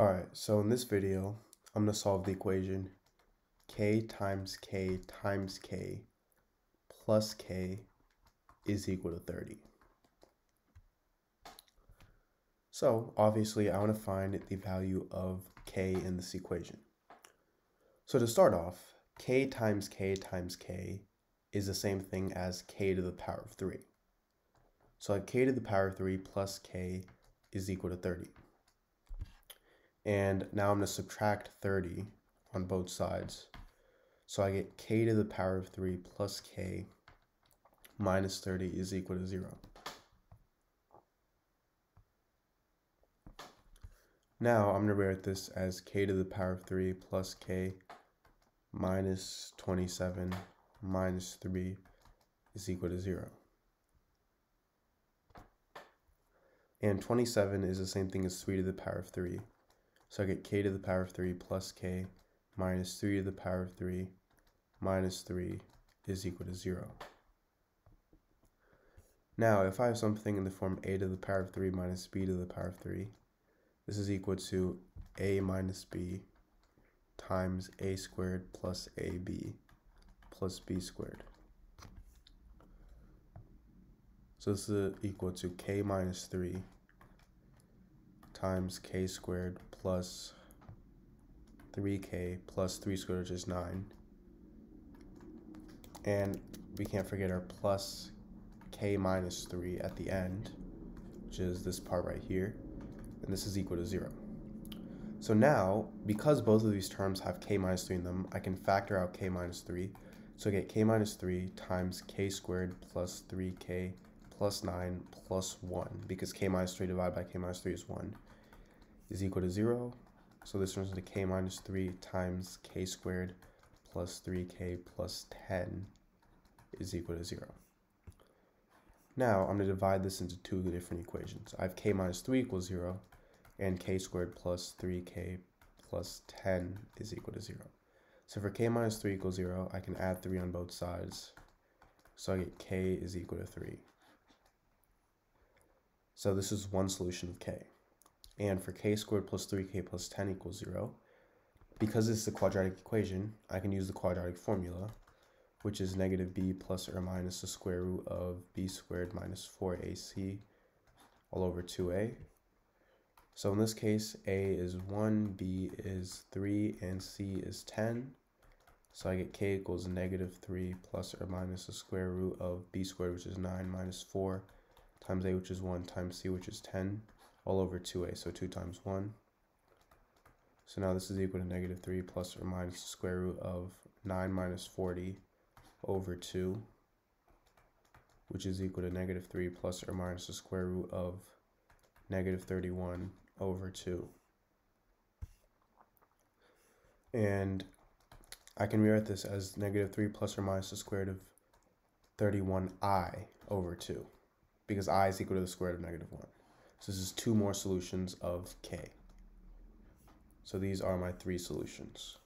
Alright, so in this video, I'm going to solve the equation k times k times k plus k is equal to 30. So obviously I want to find the value of k in this equation. So to start off, k times k times k is the same thing as k to the power of 3. So I have k to the power of 3 plus k is equal to 30. And now I'm going to subtract 30 on both sides. So I get k to the power of 3 plus k minus 30 is equal to 0. Now I'm going to rewrite this as k to the power of 3 plus k minus 27 minus 3 is equal to 0. And 27 is the same thing as 3 to the power of 3. So I get k to the power of 3 plus k minus 3 to the power of 3 minus 3 is equal to 0. Now, if I have something in the form a to the power of 3 minus b to the power of 3, this is equal to a minus b times a squared plus ab plus b squared. So this is equal to k minus 3 times k squared plus 3k plus 3 squared, which is 9. And we can't forget our plus k minus 3 at the end, which is this part right here. And this is equal to 0. So now, because both of these terms have k minus 3 in them, I can factor out k minus 3. So I get k minus 3 times k squared plus 3k plus 9 plus 1, because k minus 3 divided by k minus 3 is 1, is equal to 0. So this turns into k minus 3 times k squared plus 3k plus 10 is equal to 0. Now I'm going to divide this into two different equations. I have k minus 3 equals 0 and k squared plus 3k plus 10 is equal to 0. So for k minus 3 equals 0, I can add 3 on both sides. So I get k is equal to 3. So this is one solution of k. And for k squared plus 3k plus 10 equals 0, because this is a quadratic equation, I can use the quadratic formula, which is negative b plus or minus the square root of b squared minus 4ac all over 2a. So in this case, a is 1, b is 3, and c is 10. So I get k equals negative 3 plus or minus the square root of b squared, which is 9, minus 4, times a, which is 1, times c, which is 10, all over 2a, so 2 times 1. So now this is equal to negative 3 plus or minus the square root of 9 minus 40 over 2, which is equal to negative 3 plus or minus the square root of negative 31 over 2. And I can rewrite this as negative 3 plus or minus the square root of 31i over 2. Because I is equal to the square root of negative 1. So this is two more solutions of k. So these are my three solutions.